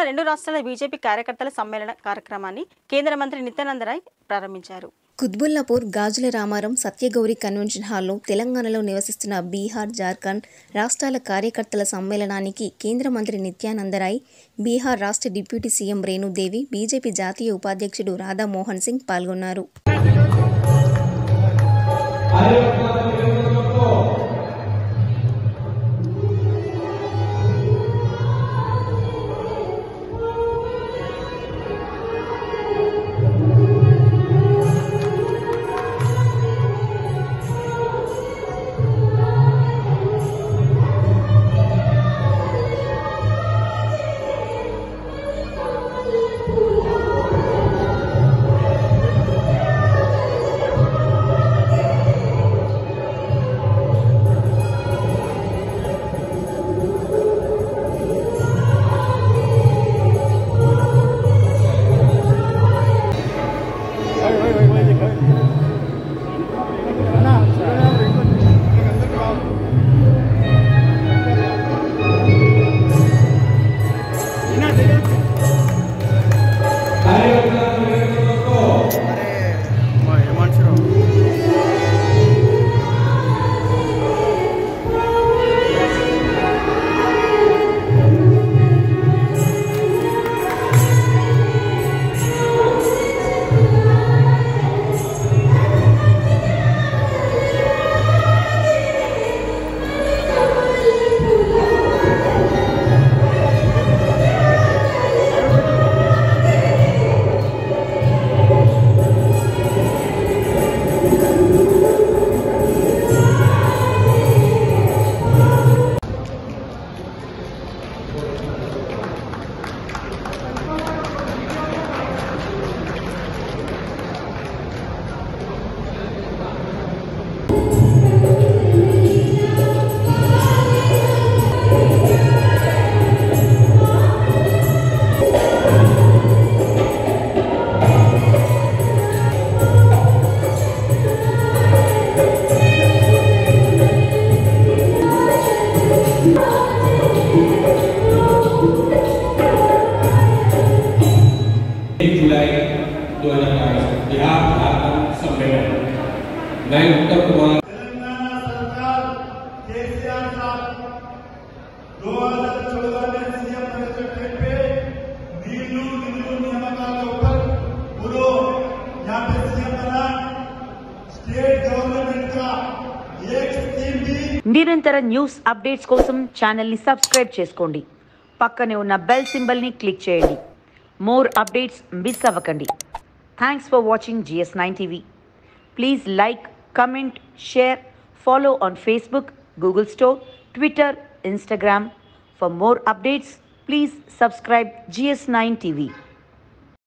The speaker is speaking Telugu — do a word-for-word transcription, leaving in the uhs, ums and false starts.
తెలంగాణ రెండు రాష్ట్రాల బీజేపీ కార్యకర్తల సమ్మేళన కార్యక్రమాన్ని కేంద్ర మంత్రి నిత్యానంద రాయ్ ప్రారంభించారు. కుత్బుల్లాపూర్ గాజుల రామారం సత్య గౌరి కన్వెన్షన్ హాల్లో తెలంగాణలో నివసిస్తున్న బీహార్, జార్ఖండ్ రాష్ట్రాల కార్యకర్తల సమ్మేళనానికి కేంద్ర మంత్రి నిత్యానంద రాయ్, బీహార్ రాష్ట్ర డిప్యూటీ సీఎం రేణుదేవి, బీజేపీ జాతీయ ఉపాధ్యక్షుడు రాధామోహన్ సింగ్ పాల్గొన్నారు. నిరంతర న్యూస్ అప్డేట్స్ కోసం ఛానల్ని సబ్స్క్రైబ్ చేసుకోండి. పక్కనే ఉన్న బెల్ సింబల్ని క్లిక్ చేయండి. మోర్ అప్డేట్స్ మిస్ అవ్వకండి. Thanks for watching G S nine TV. Please like, comment, share, follow on Facebook, Google store, Twitter, Instagram. For more updates, please subscribe G S nine TV.